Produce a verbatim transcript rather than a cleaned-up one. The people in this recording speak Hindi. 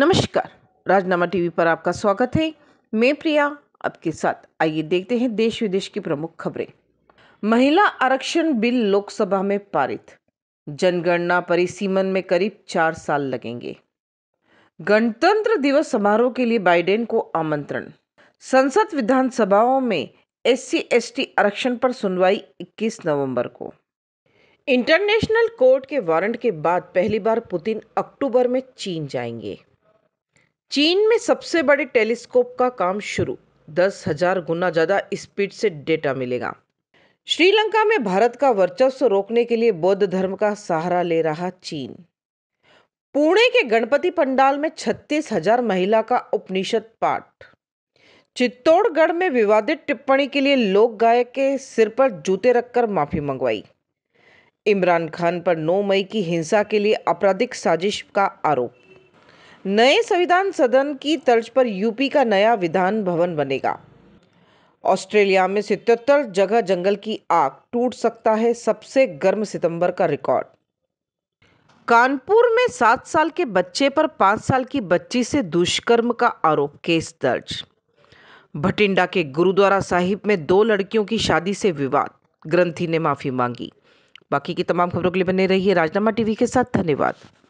नमस्कार, राजनामा टीवी पर आपका स्वागत है। मैं प्रिया आपके साथ। आइए देखते हैं देश विदेश की प्रमुख खबरें। महिला आरक्षण बिल लोकसभा में पारित, जनगणना परिसीमन में करीब चार साल लगेंगे। गणतंत्र दिवस समारोह के लिए बाइडेन को आमंत्रण, संसद विधानसभाओं में एससी एसटी आरक्षण पर सुनवाई इक्कीस नवंबर को। इंटरनेशनल कोर्ट के वारंट के बाद पहली बार पुतिन अक्टूबर में चीन जाएंगे। चीन में सबसे बड़े टेलीस्कोप का काम शुरू, दस हजार गुना ज़्यादा स्पीड से डेटा मिलेगा। श्रीलंका में भारत का वर्चस्व रोकने के लिए बौद्ध धर्म का सहारा ले रहा चीन। पुणे के गणपति पंडाल में छत्तीस हजार महिला का उपनिषद पाठ। चित्तौड़गढ़ में विवादित टिप्पणी के लिए लोक गायक के सिर पर जूते रखकर माफी मंगवाई। इमरान खान पर नौ मई की हिंसा के लिए आपराधिक साजिश का आरोप। नए संविधान सदन की तर्ज पर यूपी का नया विधान भवन बनेगा। ऑस्ट्रेलिया में सतहत्तर जगह जंगल की आग, टूट सकता है सबसे गर्म सितंबर का रिकॉर्ड। कानपुर में सात साल के बच्चे पर पाँच साल की बच्ची से दुष्कर्म का आरोप, केस दर्ज। भटिंडा के गुरुद्वारा साहिब में दो लड़कियों की शादी से विवाद, ग्रंथी ने माफी मांगी। बाकी की तमाम खबरों के लिए बने रहिए राजनामा टीवी के साथ। धन्यवाद।